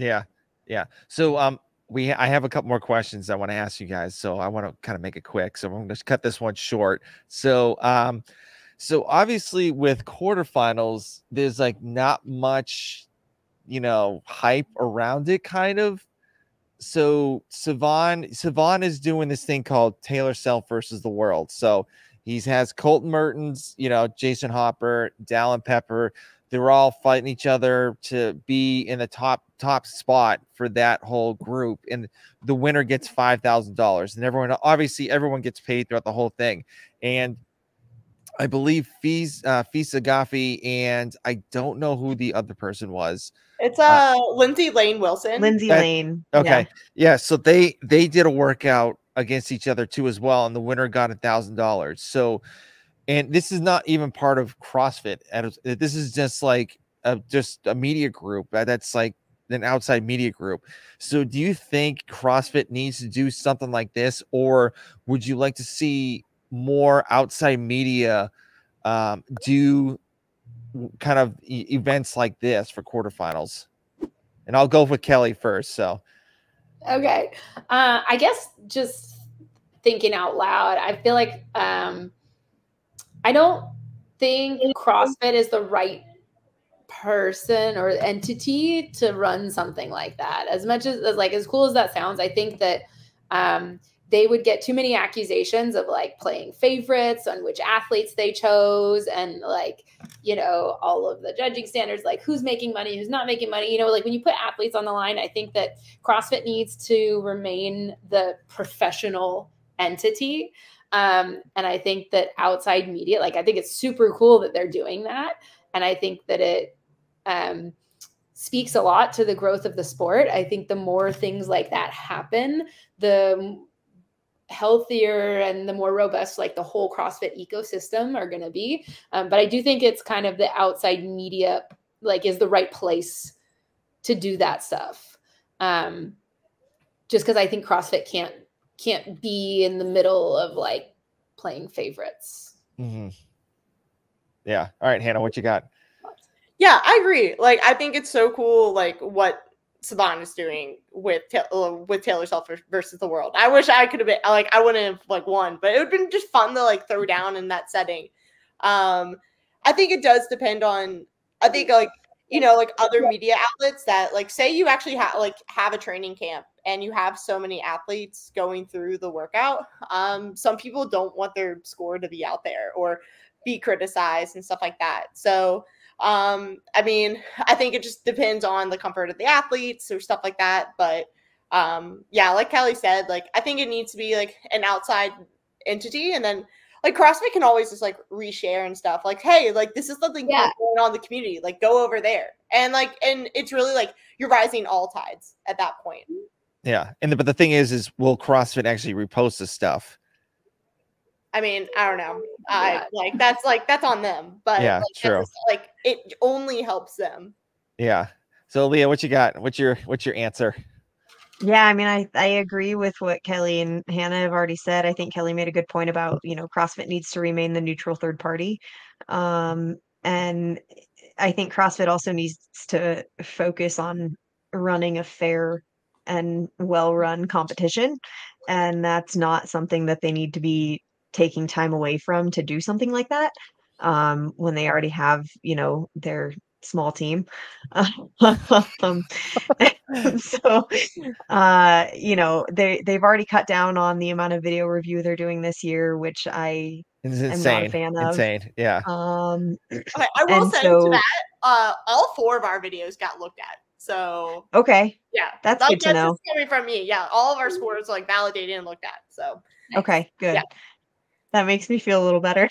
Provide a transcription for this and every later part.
Yeah. Yeah. So, I have a couple more questions I want to ask you guys. So I want to kind of make it quick. So I'm going to cut this one short. So, so obviously with quarterfinals, there's like not much, you know, hype around it kind of. So Savon is doing this thing called Taylor Self versus the World. So he has Colton Mertens, you know, Jason Hopper, Dallin Pepper. They're all fighting each other to be in the top spot for that whole group. And the winner gets $5,000, and everyone gets paid throughout the whole thing. And I believe Fisa Gaffey, and I don't know who the other person was. It's Lindsay Lane Wilson. Lindsay Lane. Okay. Yeah. So they did a workout against each other too as well, and the winner got $1,000. So, and this is not even part of CrossFit. This is just like a media group that's like an outside media group. So do you think CrossFit needs to do something like this, or would you like to see more outside media do kind of events like this for quarterfinals? And I'll go with Kelly first. So, okay. I guess just thinking out loud, I feel like I don't think CrossFit is the right person or entity to run something like that. As much as like, as cool as that sounds, I think that they would get too many accusations of like playing favorites on which athletes they chose, and like, you know, all of the judging standards, like who's making money, who's not making money, you know, like when you put athletes on the line, I think that CrossFit needs to remain the professional entity. And I think that outside media, like, I think it's super cool that they're doing that. And I think that it, speaks a lot to the growth of the sport. I think the more things like that happen, the healthier and the more robust like the whole CrossFit ecosystem are going to be. But I do think it's kind of the outside media like is the right place to do that stuff. Just because I think CrossFit can't be in the middle of like playing favorites. Mm-hmm. Yeah. All right, Hannah, what you got? Yeah, I agree. Like, I think it's so cool like what Savon is doing with Taylor Self versus the World. I wish I could have been like, I wouldn't have like won, but it would have been just fun to like throw down in that setting. I think it does depend on, I think like, you know, like other media outlets that like, say you actually have a training camp and you have so many athletes going through the workout. Some people don't want their score to be out there or be criticized and stuff like that. So, I mean, I think it just depends on the comfort of the athletes or stuff like that. But, yeah, like Kelly said, like, I think it needs to be like an outside entity. And then like CrossFit can always just like reshare and stuff like, hey, like this is something going on in the community, like go over there. And like, and it's really like you're rising all tides at that point. Yeah. And but the thing is will CrossFit actually repost this stuff? I mean, I don't know. Yeah. That's on them. But yeah, like, true. Like it only helps them. Yeah. So Leah, what you got? What's your answer? Yeah, I mean, I agree with what Kelly and Hannah have already said. I think Kelly made a good point about, you know, CrossFit needs to remain the neutral third party. And I think CrossFit also needs to focus on running a fair and well-run competition. And that's not something that they need to be taking time away from to do something like that when they already have, you know, their small team. So, you know, they've already cut down on the amount of video review they're doing this year, which I am not a fan of. Insane. Yeah. Okay, I will say to that, all four of our videos got looked at. So okay, yeah, that's good to know. Coming from me, yeah, all of our scores are like validated and looked at. So okay, good. Yeah. That makes me feel a little better.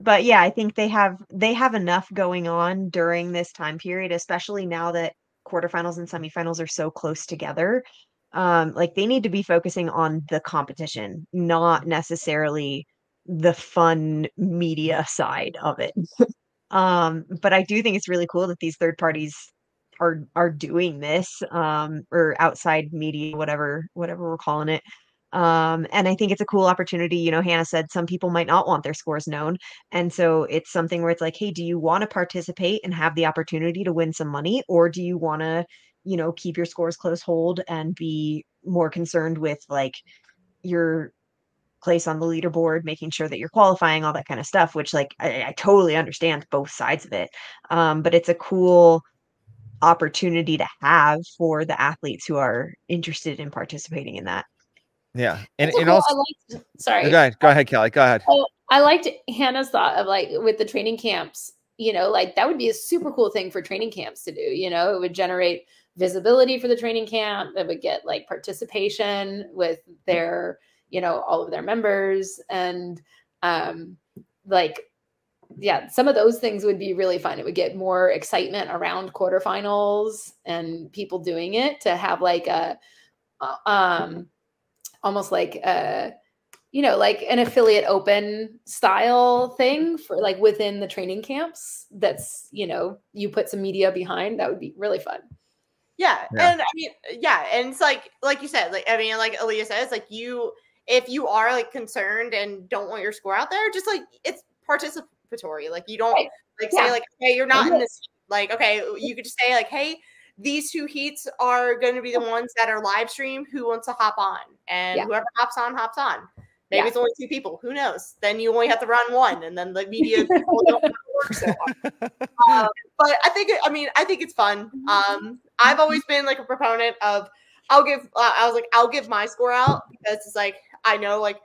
But yeah, I think they have enough going on during this time period, especially now that quarterfinals and semifinals are so close together. Like they need to be focusing on the competition, not necessarily the fun media side of it. But I do think it's really cool that these third parties are doing this, or outside media, whatever we're calling it. And I think it's a cool opportunity. You know, Hannah said some people might not want their scores known. And so it's something where it's like, hey, do you want to participate and have the opportunity to win some money? Or do you want to, you know, keep your scores close hold and be more concerned with like your place on the leaderboard, making sure that you're qualifying, all that kind of stuff, which like I totally understand both sides of it. But it's a cool opportunity to have for the athletes who are interested in participating in that. Yeah. And also, I liked, sorry. Go ahead, Kelly. Go ahead. Oh, I liked Hannah's thought of like with the training camps, you know, like that would be a super cool thing for training camps to do. You know, it would generate visibility for the training camp. It would get like participation with their, you know, all of their members. And like, yeah, some of those things would be really fun. It would get more excitement around quarterfinals and people doing it, to have like a, almost like a, you know, like an affiliate open style thing for like within the training camps. That's, you know, you put some media behind, that would be really fun. Yeah. Yeah. And I mean, yeah. And it's like you said, like, I mean, like Aaliyah says, like you, if you are like concerned and don't want your score out there, just like it's participatory. Like you don't like say like, hey, you're not in this. Like, okay, you could just say like, hey, these two heats are going to be the ones that are live streamed. Who wants to hop on? And whoever hops on, hops on. Maybe it's only two people. Who knows? Then you only have to run one, and then the media people don't want to work so hard. But I think, I mean, I think it's fun. I've always been like a proponent of, I'll give my score out, because it's like, I know like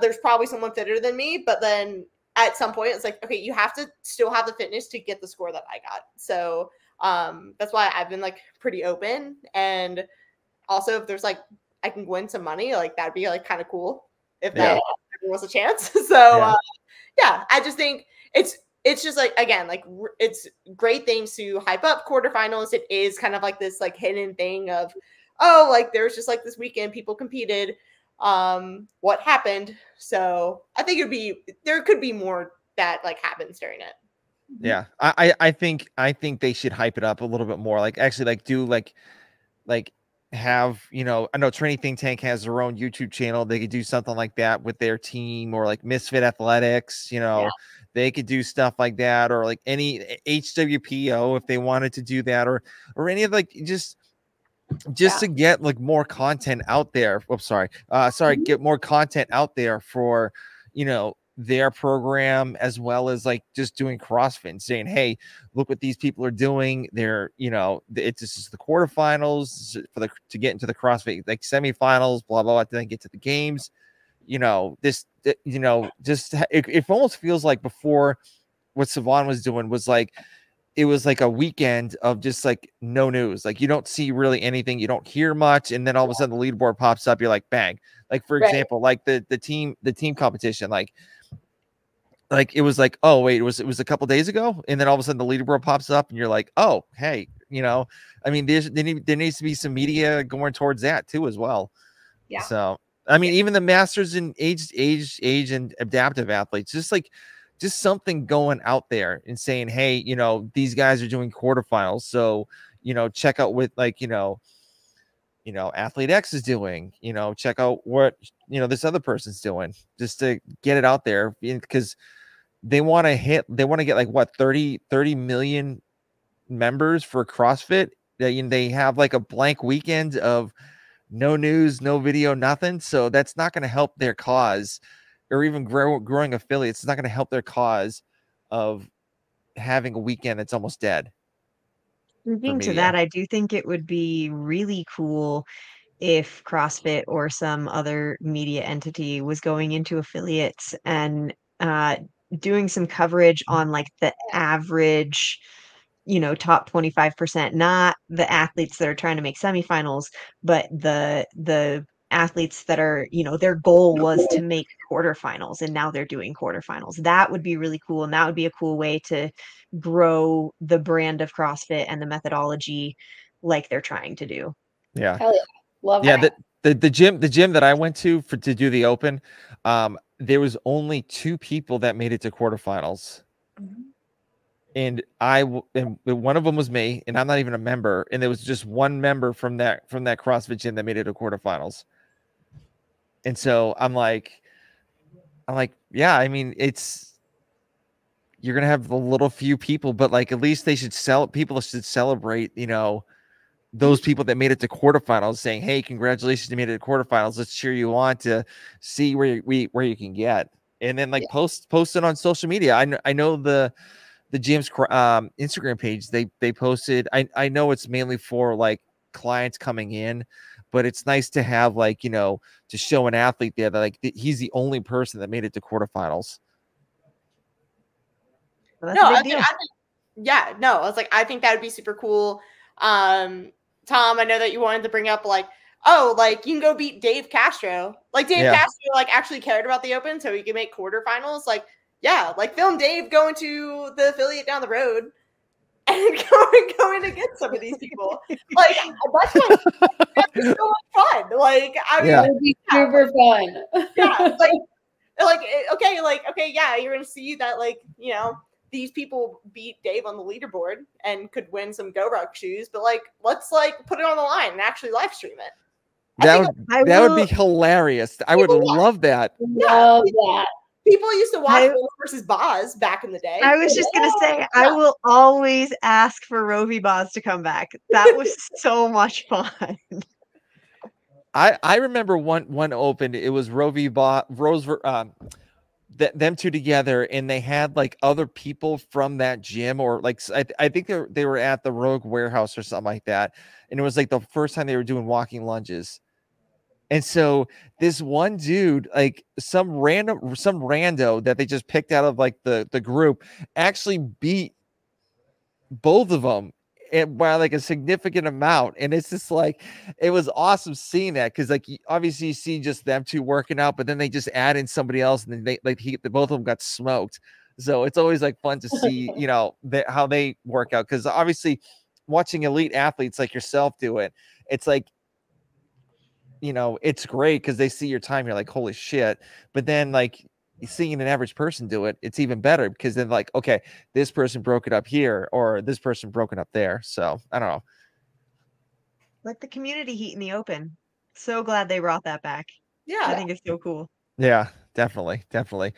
there's probably someone fitter than me, but then at some point it's like, okay, you have to still have the fitness to get the score that I got. So that's why I've been like pretty open. And also if there's like, I can win some money, like that'd be like kind of cool if that was a chance. So yeah, I just think it's just like, again, like it's great things to hype up quarterfinals. It is kind of like this like hidden thing of, oh, like there's just like this weekend people competed, what happened. So I think it'd be, there could be more that like happens during it. Yeah. I think they should hype it up a little bit more. Like actually like do like have, you know, I know Training Think Tank has their own YouTube channel. They could do something like that with their team, or like Misfit Athletics, you know, they could do stuff like that, or like any HWPO if they wanted to do that, or any of like, just to get like more content out there. Oops, sorry. Get more content out there for, you know, their program, as well as like just doing CrossFit and saying, hey, look what these people are doing. They're, you know, it's just the quarterfinals for the, to get into the CrossFit, like semifinals, blah, blah, blah, then get to the games, you know, this, you know, just, it almost feels like before what Savon was doing was like, it was like a weekend of just like no news. Like you don't see really anything. You don't hear much. And then all of a sudden the leaderboard pops up. You're like, bang. Like for example, like the team competition, like it was like, oh wait, it was a couple days ago. And then all of a sudden the leaderboard pops up and you're like, oh, hey, you know, I mean, there needs to be some media going towards that too, as well. Yeah. So, I mean, even the masters in age and adaptive athletes, just like, just something going out there and saying, hey, you know, these guys are doing quarterfinals. So, you know, check out with like, you know, Athlete X is doing, you know, check out what, you know, this other person's doing, just to get it out there, because they want to get like what, 30 million members for CrossFit. They have like a blank weekend of no news, no video, nothing. So that's not going to help their cause, or even growing affiliates. It's not going to help their cause of having a weekend that's almost dead. Thinking to that, I do think it would be really cool if CrossFit or some other media entity was going into affiliates and doing some coverage on like the average, you know, top 25%, not the athletes that are trying to make semifinals, but the athletes that are, you know, their goal was to make quarterfinals and now they're doing quarterfinals. That would be really cool. And that would be a cool way to grow the brand of CrossFit and the methodology like they're trying to do. Yeah. Hell yeah. Love that. The gym that I went to to do the open, there was only two people that made it to quarterfinals. Mm-hmm. And one of them was me, and I'm not even a member. And there was just one member from that CrossFit gym that made it to quarterfinals. And so I'm like, yeah, I mean, you're going to have a little few people, but like, at least they should people should celebrate, you know, those people that made it to quarterfinals, saying, hey, congratulations, you made it to quarterfinals. Let's cheer you on to see where you can get. And then like post it on social media. I know the gym's Instagram page, they posted, I know it's mainly for like clients coming in, but it's nice to have like, you know, to show an athlete there that like he's the only person that made it to quarterfinals. Well, no, I was like, I think that would be super cool. Tom, I know that you wanted to bring up like, oh, like you can go beat Dave Castro. Like Dave Castro like actually cared about the Open, so he can make quarterfinals. Like, yeah, like film Dave going to the affiliate down the road and going to get some of these people. Like that's so much fun. Like I mean, it would be super fun. Yeah, like okay, yeah, you're gonna see that like, you know, these people beat Dave on the leaderboard and could win some Go-Ruck shoes, but like, let's like put it on the line and actually live stream it. That would be hilarious. I would love that. Love that. People used to watch Roe versus Boz back in the day. I was just going to say, I will always ask for Roe v. Boz to come back. That was so much fun. I remember one opened. It was Roe v. Boz, them two together, and they had like other people from that gym, or like I think they were at the Rogue Warehouse or something like that, and it was like the first time they were doing walking lunges. And so this one dude, like some rando that they just picked out of like the group, actually beat both of them by like a significant amount. And it's just like, it was awesome seeing that, because like obviously you see just them two working out, but then they just add in somebody else, and then both of them got smoked. So it's always like fun to see, you know, how they work out, because obviously watching elite athletes like yourself do it, it's like, you know, it's great because they see your time, you're like, holy shit. But then like seeing an average person do it, it's even better, because then like, okay, this person broke it up here, or this person broke it up there. So I don't know. Like the community heat in the Open. So glad they brought that back. Yeah. I think it's so cool. Yeah, definitely.